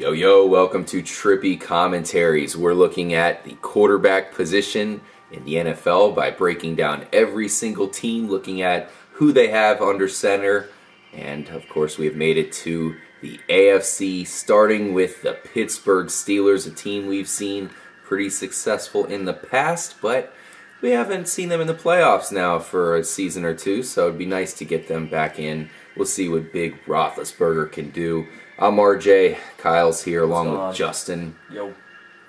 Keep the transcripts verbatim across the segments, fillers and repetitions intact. Yo, yo, welcome to Trippy Commentaries. We're looking at the quarterback position in the N F L by breaking down every single team, looking at who they have under center, and of course we have made it to the A F C, starting with the Pittsburgh Steelers, a team we've seen pretty successful in the past, but we haven't seen them in the playoffs now for a season or two, so it'd be nice to get them back in. We'll see what big Roethlisberger can do. I'm R J, Kyle's here along with Justin. Yo.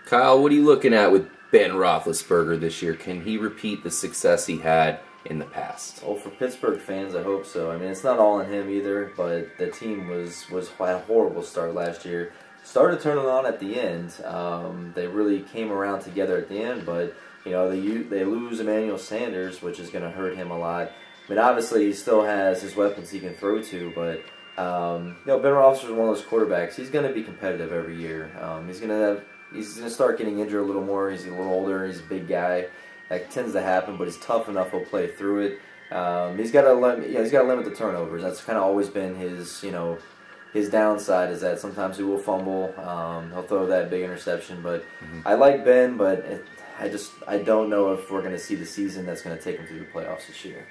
Kyle, what are you looking at with Ben Roethlisberger this year? Can he repeat the success he had in the past? Oh, for Pittsburgh fans, I hope so. I mean, it's not all on him either, but the team was, was a horrible start last year. Started turning on at the end. Um, they really came around together at the end, but you know they, they lose Emmanuel Sanders, which is going to hurt him a lot. But obviously he still has his weapons he can throw to, but Um, you know, Ben Roethlisberger is one of those quarterbacks. He's going to be competitive every year. Um, he's going to have, he's going to start getting injured a little more. He's a little older. He's a big guy. That tends to happen, but he's tough enough. He'll play through it. Um, he's got to limit. Yeah, he's got to limit the turnovers. That's kind of always been his, you know, his downside is that sometimes he will fumble. Um, he'll throw that big interception. But mm-hmm. I like Ben, but it, I just I don't know if we're going to see the season that's going to take him through the playoffs this year.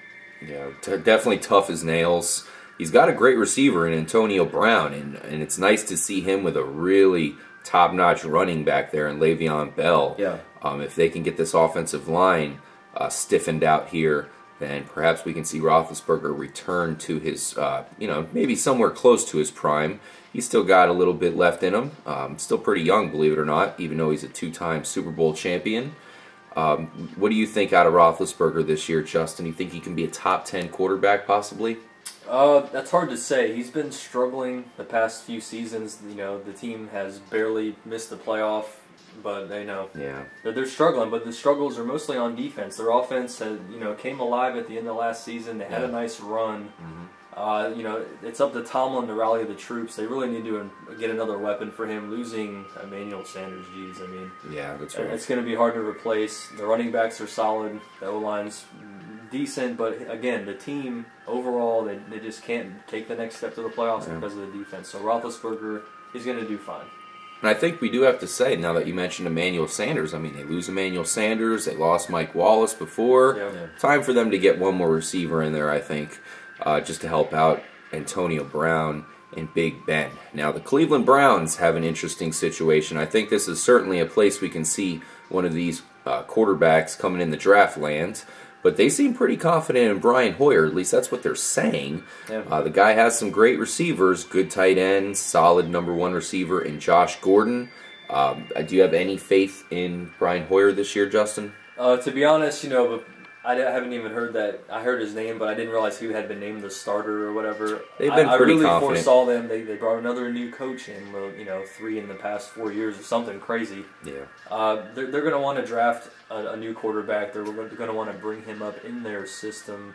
Yeah, t- definitely tough as nails. He's got a great receiver in Antonio Brown, and, and it's nice to see him with a really top-notch running back there in Le'Veon Bell. Yeah. Um, if they can get this offensive line uh, stiffened out here, then perhaps we can see Roethlisberger return to his, uh, you know, maybe somewhere close to his prime. He's still got a little bit left in him. Um, still pretty young, believe it or not, even though he's a two-time Super Bowl champion. Um, what do you think out of Roethlisberger this year, Justin? You think he can be a top ten quarterback possibly? Uh, that's hard to say. He's been struggling the past few seasons. You know, the team has barely missed the playoff, but they know yeah. they're, they're struggling. But the struggles are mostly on defense. Their offense, has, you know, came alive at the end of last season. They had yeah. a nice run. Mm-hmm. Uh, you know, it's up to Tomlin to rally the troops. They really need to get another weapon for him. Losing Emmanuel Sanders, geez, I mean, yeah, that's right. It's going to be hard to replace. The running backs are solid. The O-line's decent, but again, the team overall, they, they just can't take the next step to the playoffs yeah. because of the defense. So Roethlisberger is going to do fine. And I think we do have to say, now that you mentioned Emmanuel Sanders, I mean, they lose Emmanuel Sanders, they lost Mike Wallace before. Yeah, yeah. Time for them to get one more receiver in there, I think, uh, just to help out Antonio Brown and Big Ben. Now, the Cleveland Browns have an interesting situation. I think this is certainly a place we can see one of these uh, quarterbacks coming in the draft land. But they seem pretty confident in Brian Hoyer, at least that's what they're saying. Yeah. Uh, the guy has some great receivers, good tight ends, solid number one receiver in Josh Gordon. Um, do you have any faith in Brian Hoyer this year, Justin? Uh, to be honest, you know, I haven't even heard that. I heard his name, but I didn't realize he had been named the starter or whatever. They've been I, pretty I really confident. foresaw them. They, they brought another new coach in, you know, three in the past four years or something crazy. Yeah. Uh, they're they're going to want to draft a, a new quarterback. They're going to want to bring him up in their system.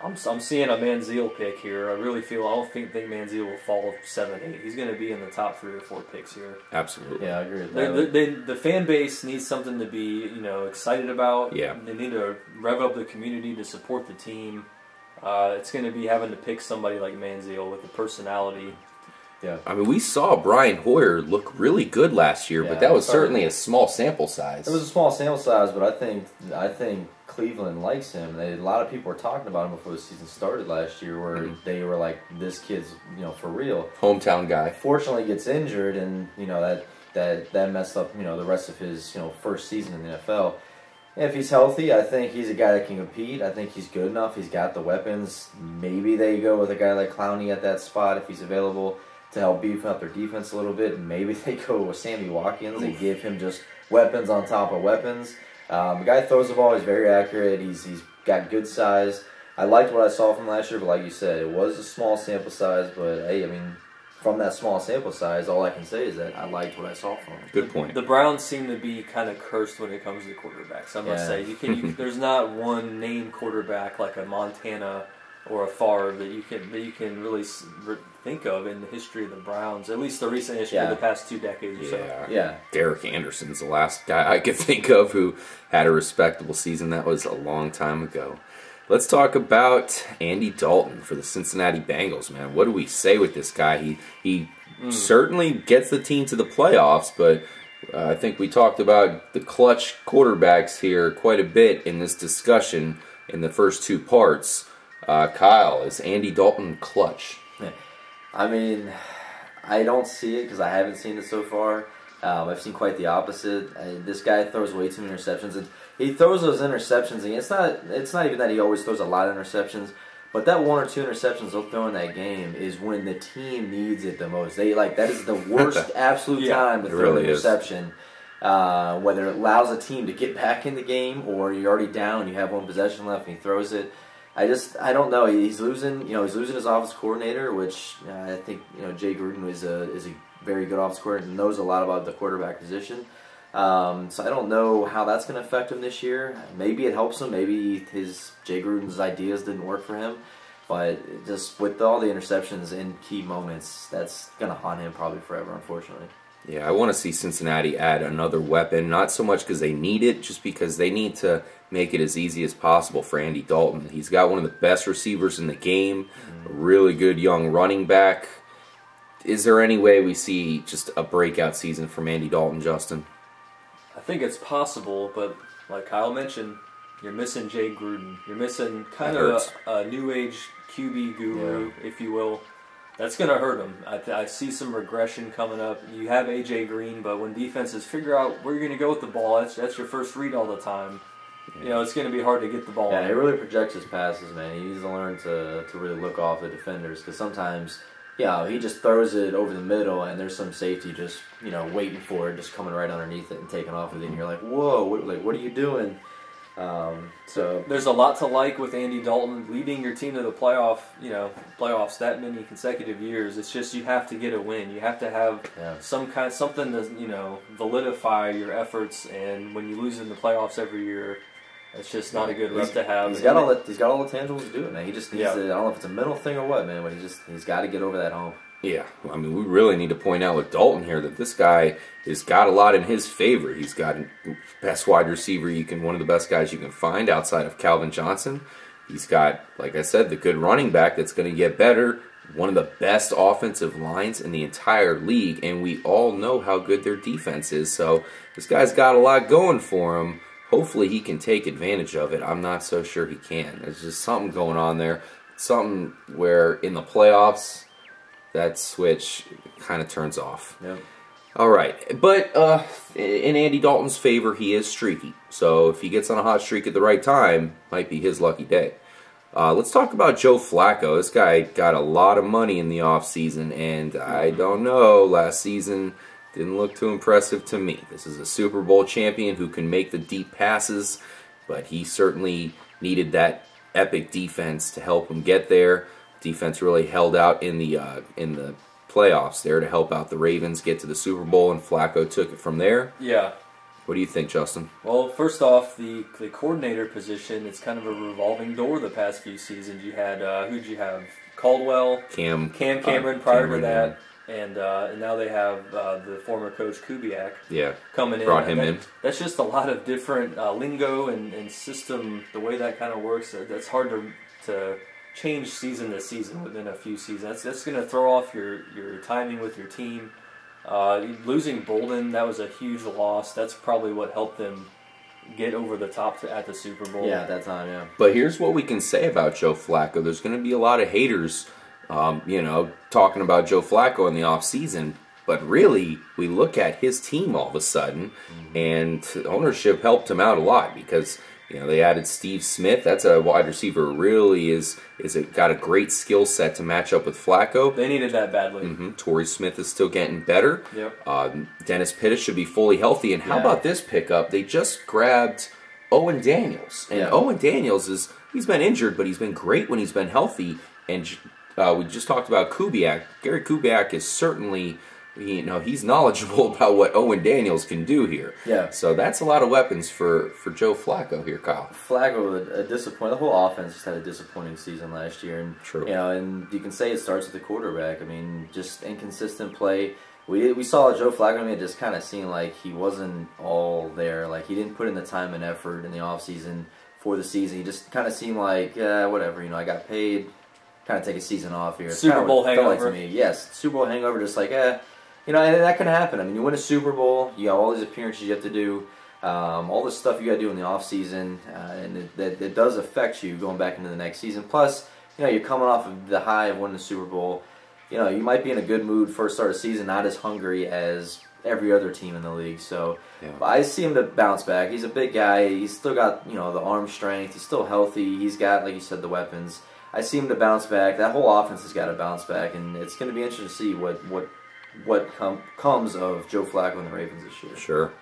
I'm I'm seeing a Manziel pick here. I really feel I don't think, think Manziel will fall seven, eight. He's going to be in the top three or four picks here. Absolutely, yeah, I agree with that. They, they, they, the fan base needs something to be you know excited about. Yeah, they need to rev up the community to support the team. Uh, it's going to be having to pick somebody like Manziel with the personality. Yeah, I mean, we saw Brian Hoyer look really good last year, yeah, but that was certainly a small sample size. It was a small sample size, but I think I think Cleveland likes him. They, a lot of people were talking about him before the season started last year, where mm-hmm. they were like, "This kid's you know for real." Hometown guy. Fortunately, gets injured, and you know that that that messed up you know the rest of his you know first season in the N F L. If he's healthy, I think he's a guy that can compete. I think he's good enough. He's got the weapons. Maybe they go with a guy like Clowney at that spot if he's available, to help beef up their defense a little bit. Maybe they go with Sammy Watkins and give him just weapons on top of weapons. Um, the guy throws the ball. He's very accurate. He's He's got good size. I liked what I saw from last year, but like you said, it was a small sample size. But, hey, I mean, from that small sample size, all I can say is that I liked what I saw from him. Good point. The Browns seem to be kind of cursed when it comes to quarterbacks, I must yeah. say. You can, you, there's not one named quarterback like a Montana or a Favre that you can that you can really think of in the history of the Browns, at least the recent history yeah. of the past two decades or yeah. so. Yeah, Derek Anderson's the last guy I could think of who had a respectable season. That was a long time ago. Let's talk about Andy Dalton for the Cincinnati Bengals, man. What do we say with this guy? He he mm. certainly gets the team to the playoffs, but uh, I think we talked about the clutch quarterbacks here quite a bit in this discussion in the first two parts. Uh, Kyle, is Andy Dalton clutch? I mean, I don't see it because I haven't seen it so far. Um, I've seen quite the opposite. I, this guy throws way too many interceptions, and he throws those interceptions. And it's not, it's not even that he always throws a lot of interceptions, but that one or two interceptions they'll throw in that game is when the team needs it the most. They like that is the worst absolute yeah, time to throw really an interception. Uh, whether it allows a team to get back in the game or you're already down, you have one possession left, and he throws it. I just, I don't know. He's losing, you know, he's losing his offense coordinator, which uh, I think, you know, Jay Gruden is a is a very good offense coordinator and knows a lot about the quarterback position. Um, so I don't know how that's going to affect him this year. Maybe it helps him. Maybe his Jay Gruden's ideas didn't work for him. But just with all the interceptions in key moments, that's going to haunt him probably forever, unfortunately. Yeah, I want to see Cincinnati add another weapon, not so much because they need it, just because they need to make it as easy as possible for Andy Dalton. He's got one of the best receivers in the game, a really good young running back. Is there any way we see just a breakout season from Andy Dalton, Justin? I think it's possible, but like Kyle mentioned, you're missing Jay Gruden. You're missing kind of a, a new age Q B guru, yeah. if you will. That's going to hurt him. I, th I see some regression coming up. You have A J. Green, but when defenses figure out where you're going to go with the ball, that's, that's your first read all the time. Yeah. You know, it's going to be hard to get the ball. Yeah, he really projects his passes, man. He needs to learn to, to really look off the defenders because sometimes, you know, he just throws it over the middle and there's some safety just, you know, waiting for it, just coming right underneath it and taking off with it. And you're like, whoa, what, like, what are you doing? Um, so there's a lot to like with Andy Dalton leading your team to the playoff, you know, playoffs that many consecutive years. It's just you have to get a win. You have to have yeah. some kind, something to you know validify your efforts. And when you lose in the playoffs every year, it's just not yeah. a good rep to have. He's got all the, he's got all the tangibles to do it, man. He just needs yeah. to, I don't know if it's a mental thing or what, man. But he just he's got to get over that hump. Yeah, I mean, we really need to point out with Dalton here that this guy has got a lot in his favor. He's got best wide receiver you can, one of the best guys you can find outside of Calvin Johnson. He's got, like I said, the good running back that's going to get better, one of the best offensive lines in the entire league, and we all know how good their defense is. So this guy's got a lot going for him. Hopefully he can take advantage of it. I'm not so sure he can. There's just something going on there, something where in the playoffs, that switch kind of turns off. Yep. All right. But uh, in Andy Dalton's favor, he is streaky. So if he gets on a hot streak at the right time, might be his lucky day. Uh, let's talk about Joe Flacco. This guy got a lot of money in the offseason, and I don't know, last season didn't look too impressive to me. This is a Super Bowl champion who can make the deep passes, but he certainly needed that epic defense to help him get there. Defense really held out in the uh, in the playoffs there to help out the Ravens get to the Super Bowl, and Flacco took it from there. Yeah. What do you think, Justin? Well, first off, the the coordinator position, it's kind of a revolving door the past few seasons. You had uh, who'd you have? Caldwell, Cam, Cam Cameron uh, prior Cameron, to that, yeah. and uh, and now they have uh, the former coach Kubiak. Yeah. Coming in, brought him that, in. That's just a lot of different uh, lingo and, and system. The way that kind of works, that's hard to to. change season to season within a few seasons. That's, that's going to throw off your, your timing with your team. Uh, losing Bolden, that was a huge loss. That's probably what helped them get over the top to, at the Super Bowl. Yeah, at that time, yeah. But here's what we can say about Joe Flacco. There's going to be a lot of haters, um, you know, talking about Joe Flacco in the offseason. But really, we look at his team all of a sudden, mm-hmm. and ownership helped him out a lot because you know, they added Steve Smith. That's a wide receiver who really is is a, got a great skill set to match up with Flacco. They needed that badly. Mm-hmm. Torrey Smith is still getting better. Yep. Um, Dennis Pitta should be fully healthy. And how yeah. about this pickup? They just grabbed Owen Daniels. And yeah. Owen Daniels, is he's been injured, but he's been great when he's been healthy. And uh, we just talked about Kubiak. Gary Kubiak is certainly... You know, he's knowledgeable about what Owen Daniels can do here. Yeah. So that's a lot of weapons for, for Joe Flacco here, Kyle. Flacco, a, a disappointing. The whole offense just had a disappointing season last year. And, True. You know, and you can say it starts with the quarterback. I mean, just inconsistent play. We we saw Joe Flacco, I mean, it just kind of seemed like he wasn't all there. Like, he didn't put in the time and effort in the offseason for the season. He just kind of seemed like, yeah, whatever, you know, I got paid. kind of take a season off here. It's Super Bowl hangover. Felt like to me. Yes, Super Bowl hangover, just like, eh. You know, and that can happen. I mean, you win a Super Bowl, you got all these appearances you have to do, um, all this stuff you got to do in the offseason, uh, and it, that, it does affect you going back into the next season. Plus, you know, you're coming off of the high of winning the Super Bowl. You know, you might be in a good mood first start of the season, not as hungry as every other team in the league. So yeah. I see him to bounce back. He's a big guy. He's still got, you know, the arm strength. He's still healthy. He's got, like you said, the weapons. I see him to bounce back. That whole offense has got to bounce back, and it's going to be interesting to see what what what com comes of Joe Flacco and the Ravens this year. Sure.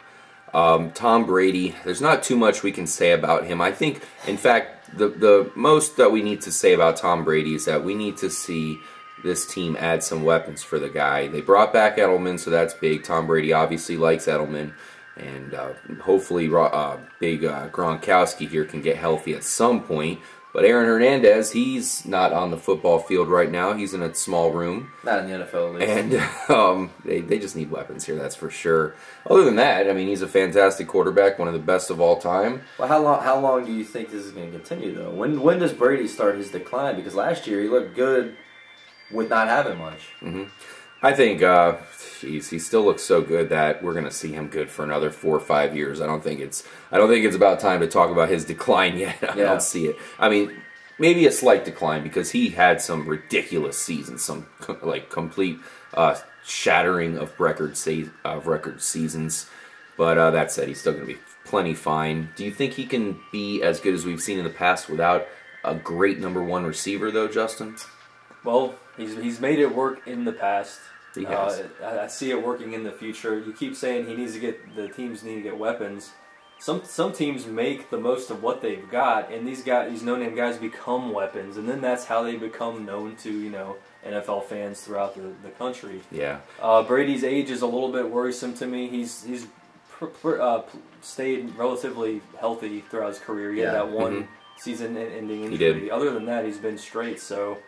Um, Tom Brady, there's not too much we can say about him. I think, in fact, the, the most that we need to say about Tom Brady is that we need to see this team add some weapons for the guy. They brought back Edelman, so that's big. Tom Brady obviously likes Edelman, and uh, hopefully uh, big uh, Gronkowski here can get healthy at some point. But Aaron Hernandez, he's not on the football field right now. He's in a small room. Not in the N F L league. And um, they, they just need weapons here, that's for sure. Other than that, I mean, he's a fantastic quarterback, one of the best of all time. Well, how long how long do you think this is going to continue, though? When, when does Brady start his decline? Because last year he looked good with not having much. Mm-hmm. I think, uh, geez, he still looks so good that we're going to see him good for another four or five years. I don't think it's, I don't think it's about time to talk about his decline yet. I yeah. don't see it. I mean, maybe a slight decline because he had some ridiculous seasons, some like complete uh, shattering of record se of record seasons. But uh, that said, he's still going to be plenty fine. Do you think he can be as good as we've seen in the past without a great number one receiver, though, Justin? Well, he's he's made it work in the past. He has. Uh, I, I see it working in the future. You keep saying he needs to get the teams need to get weapons. Some some teams make the most of what they've got, and these guys, these no-name guys, become weapons, and then that's how they become known to you know N F L fans throughout the the country. Yeah. Uh, Brady's age is a little bit worrisome to me. He's he's pr pr uh, stayed relatively healthy throughout his career. He yeah. had that one mm-hmm. season-ending injury. He did. Other than that, he's been straight. So.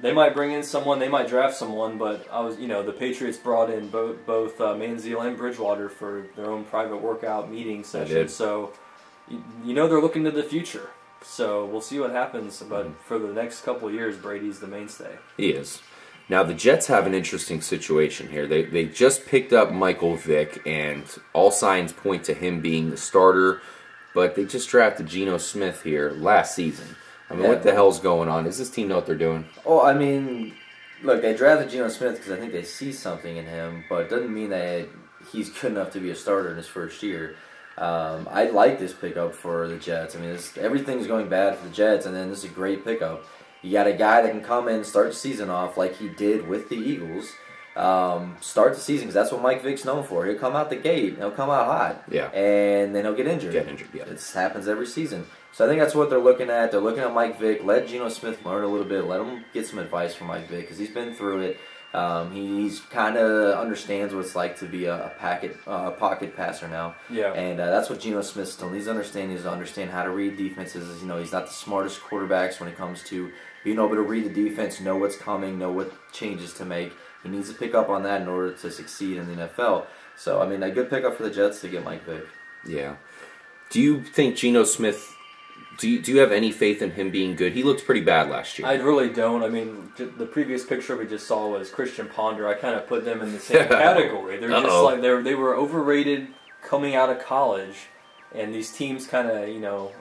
They might bring in someone, they might draft someone, but I was, you know, the Patriots brought in both, both uh, Manziel and Bridgewater for their own private workout meeting session. So, you, you know, they're looking to the future. So we'll see what happens. But mm-hmm. for the next couple of years, Brady's the mainstay. He is. Now the Jets have an interesting situation here. They they just picked up Michael Vick, and all signs point to him being the starter. But they just drafted Geno Smith here last season. I mean, yeah. what the hell's going on? Does this team know what they're doing? Oh, I mean, look, they drafted Geno Smith because I think they see something in him, but it doesn't mean that he's good enough to be a starter in his first year. Um, I like this pickup for the Jets. I mean, this, everything's going bad for the Jets, and then this is a great pickup. You got a guy that can come in and start the season off like he did with the Eagles. Um, start the season because that's what Mike Vick's known for. He'll come out the gate, he'll come out hot, yeah, and then he'll get injured. Get injured, yeah. It happens every season. So I think that's what they're looking at. They're looking at Mike Vick. Let Geno Smith learn a little bit. Let him get some advice from Mike Vick because he's been through it. Um, he's kind of understands what it's like to be a, a packet, uh, pocket passer now. Yeah, and uh, that's what Geno Smith still needs to understand. Is to understand how to read defenses. You know, he's not the smartest quarterbacks when it comes to being able to read the defense, know what's coming, know what changes to make. He needs to pick up on that in order to succeed in the N F L. So I mean, a good pickup for the Jets to get Mike Vick. Yeah. Do you think Geno Smith? Do you, do you have any faith in him being good? He looked pretty bad last year. I really don't. I mean, the previous picture we just saw was Christian Ponder. I kind of put them in the same category. They're Uh-oh. just like they they were overrated coming out of college, and these teams kind of you know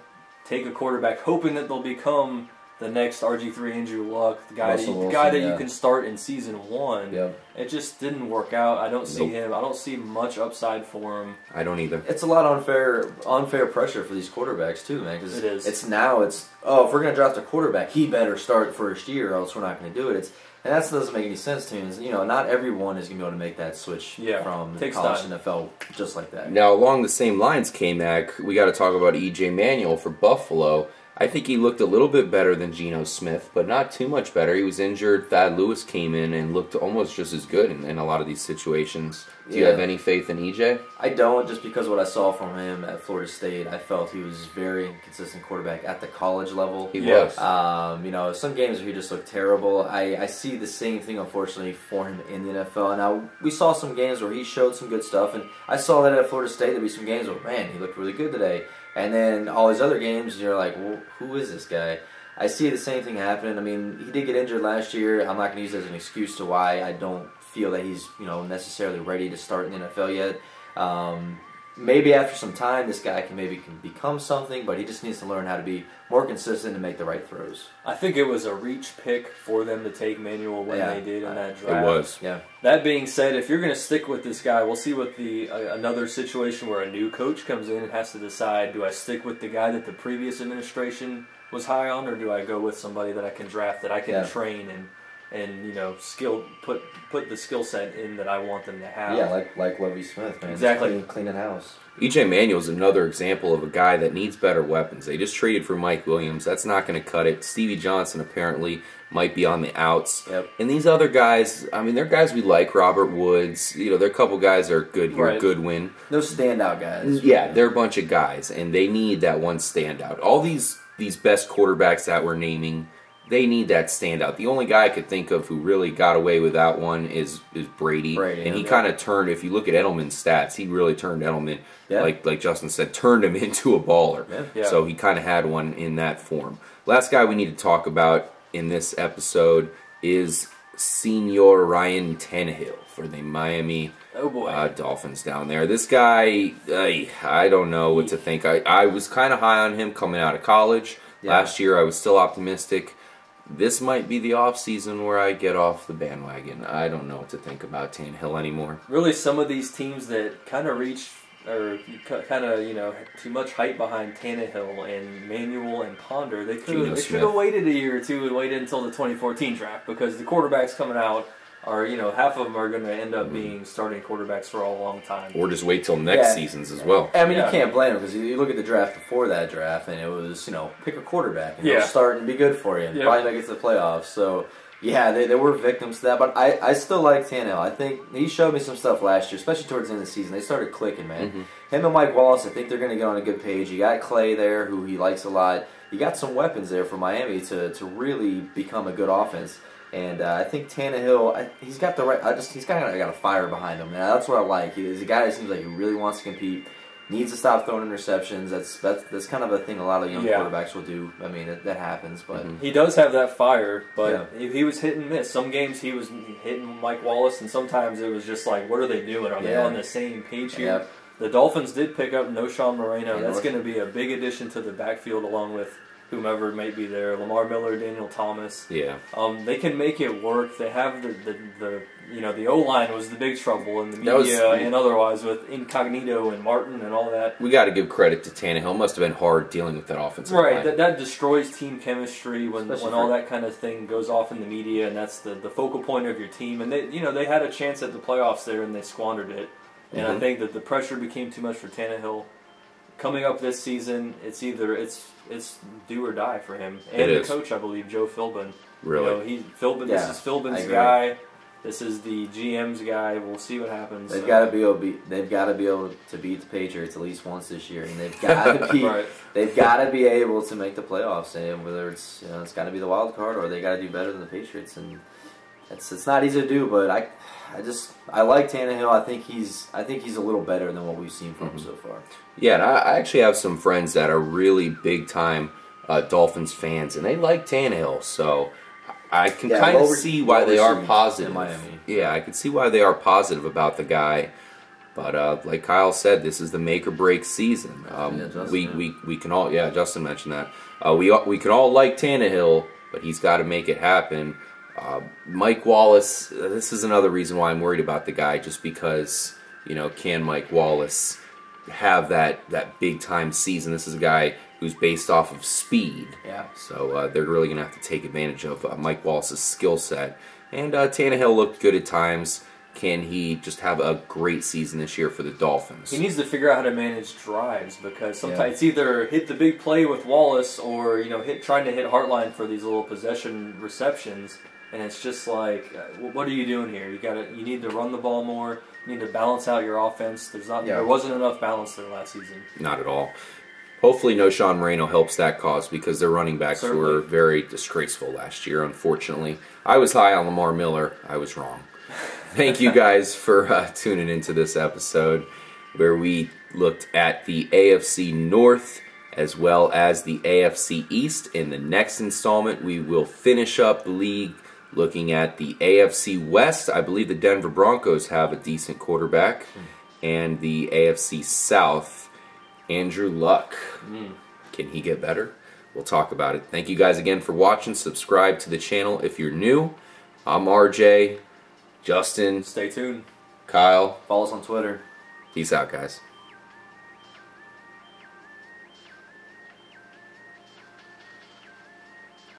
take a quarterback hoping that they'll become the next R G three, Andrew Luck, the guy, that you, Wilson, the guy that yeah. you can start in season one. Yeah. It just didn't work out. I don't see nope. him. I don't see much upside for him. I don't either. It's a lot of unfair, unfair pressure for these quarterbacks too, man. Cause it is. It's now. It's oh, if we're gonna draft a quarterback, he better start first year, or else we're not gonna do it. It's and that doesn't make any sense to me. You know, not everyone is gonna be able to make that switch yeah. from Takes college to N F L just like that. Now, along the same lines, K-Mac, we got to talk about E J Manuel for Buffalo. I think he looked a little bit better than Geno Smith, but not too much better. He was injured. Thad Lewis came in and looked almost just as good in, in a lot of these situations. Do yeah. you have any faith in E J? I don't, just because what I saw from him at Florida State, I felt he was very inconsistent quarterback at the college level. He yes. was. Um, you know, some games where he just looked terrible. I, I see the same thing, unfortunately, for him in the N F L. Now, we saw some games where he showed some good stuff, and I saw that at Florida State. There'd be some games where, man, he looked really good today. And then all these other games, you're like, well, who is this guy? I see the same thing happen. I mean, he did get injured last year. I'm not going to use it as an excuse to why I don't feel that he's, you know, necessarily ready to start in the N F L yet. Um, maybe after some time, this guy can maybe can become something, but he just needs to learn how to be more consistent and make the right throws. I think it was a reach pick for them to take Manuel when yeah, they did in that draft. It was. Yeah. That being said, if you're going to stick with this guy, we'll see what the uh, another situation where a new coach comes in and has to decide, do I stick with the guy that the previous administration was high on, or do I go with somebody that I can draft, that I can yeah. train and and you know skill put put the skill set in that I want them to have. Yeah, like like Lovie Smith, man. Exactly, cleaning, cleaning house. E J. Manuel is another example of a guy that needs better weapons. They just traded for Mike Williams. That's not going to cut it. Stevie Johnson apparently might be on the outs. Yep. And these other guys, I mean, they're guys we like. Robert Woods, you know, there are a couple guys that are good here. Right. Goodwin. Those standout guys. Yeah, right? They're a bunch of guys, and they need that one standout. All these. These best quarterbacks that we're naming, they need that standout. The only guy I could think of who really got away with that one is is Brady, Brady and he yeah. kind of turned. If you look at Edelman's stats, he really turned Edelman, yeah. like like Justin said, turned him into a baller. Yeah. Yeah. So he kind of had one in that form. Last guy we need to talk about in this episode is Senior Ryan Tannehill for the Miami. Oh boy. Uh, Dolphins down there. This guy, I, I don't know what to think. I, I was kind of high on him coming out of college. Yeah. Last year I was still optimistic. This might be the offseason where I get off the bandwagon. I don't know what to think about Tannehill anymore. Really, some of these teams that kind of reached or kind of, you know, too much hype behind Tannehill and Manuel and Ponder, they should have waited a year or two and waited until the twenty fourteen draft, because the quarterback's coming out. Or, you know, half of them are going to end up being starting quarterbacks for a long time. Or just wait till next yeah. seasons as well. I mean, yeah. you can't blame them, because you look at the draft before that draft, and it was, you know, pick a quarterback, and yeah. they'll start and be good for you, and yeah. probably make it to the playoffs. So, yeah, they, they were victims to that, but I, I still like Tannehill. I think he showed me some stuff last year, especially towards the end of the season. They started clicking, man. Mm-hmm. Him and Mike Wallace, I think they're going to get on a good page. You got Clay there, who he likes a lot. You got some weapons there for Miami to, to really become a good offense. And uh, I think Tannehill, I, he's got the right. I just he's got got a fire behind him. Now, that's what I like. He, he's a guy that seems like he really wants to compete. Needs to stop throwing interceptions. That's that's, that's kind of a thing a lot of young yeah. quarterbacks will do. I mean, it, that happens. But mm-hmm. he does have that fire. But yeah. he, he was hit and miss. Some games he was hitting Mike Wallace, and sometimes it was just like, what are they doing? Are yeah. they on the same page here? Yeah. The Dolphins did pick up Knowshon Moreno. Yeah, that's going to be a big addition to the backfield, along with whomever may be there, Lamar Miller, Daniel Thomas. Yeah. Um, they can make it work. They have the, the, the you know, the O-line was the big trouble in the media was, and otherwise with Incognito and Martin and all that. We got to give credit to Tannehill. It must have been hard dealing with that offensive right, line. Right. That, that destroys team chemistry when, when all that kind of thing goes off in the media, and that's the, the focal point of your team. And, they, you know, they had a chance at the playoffs there, and they squandered it. And mm-hmm. I think that the pressure became too much for Tannehill. Coming up this season, it's either it's it's do or die for him, and the coach, I believe, Joe Philbin. Really, you know, he Philbin. Yeah, this is Philbin's guy. This is the G M's guy. We'll see what happens. They've so. got to be able. Be, they've got to be able to beat the Patriots at least once this year, and they've got to be. right. They've got to be able to make the playoffs, and whether it's you know, it's got to be the wild card, or they got to do better than the Patriots, and it's it's not easy to do, but I. I just I like Tannehill. I think he's I think he's a little better than what we've seen from mm-hmm. him so far. Yeah, and I, I actually have some friends that are really big time uh, Dolphins fans, and they like Tannehill. So I can yeah, kind of see why they are positive. In Miami. Yeah, I can see why they are positive about the guy. But uh, like Kyle said, this is the make or break season. Um, yeah, Justin, we yeah. we we can all yeah Justin mentioned that uh, we we can all like Tannehill, but he's got to make it happen. Uh, Mike Wallace, uh, this is another reason why I'm worried about the guy, just because, you know, can Mike Wallace have that, that big-time season? This is a guy who's based off of speed. Yeah. So uh, they're really going to have to take advantage of uh, Mike Wallace's skill set. And uh, Tannehill looked good at times. Can he just have a great season this year for the Dolphins? He needs to figure out how to manage drives, because sometimes yeah. it's either hit the big play with Wallace or, you know, hit trying to hit Hartline for these little possession receptions. And it's just like, what are you doing here? You gotta, you need to run the ball more. You need to balance out your offense. There's not, yeah. there wasn't enough balance there last season. Not at all. Hopefully, Knowshon Moreno helps that cause, because their running backs Certainly. were very disgraceful last year. Unfortunately, I was high on Lamar Miller. I was wrong. Thank you guys for uh, tuning into this episode, where we looked at the A F C North. as well as the A F C East. In the next installment, we will finish up the league looking at the A F C West. I believe the Denver Broncos have a decent quarterback. Mm. And the A F C South, Andrew Luck. Mm. Can he get better? We'll talk about it. Thank you guys again for watching. Subscribe to the channel if you're new. I'm R J. Justin. Stay tuned. Kyle. Follow us on Twitter. Peace out, guys.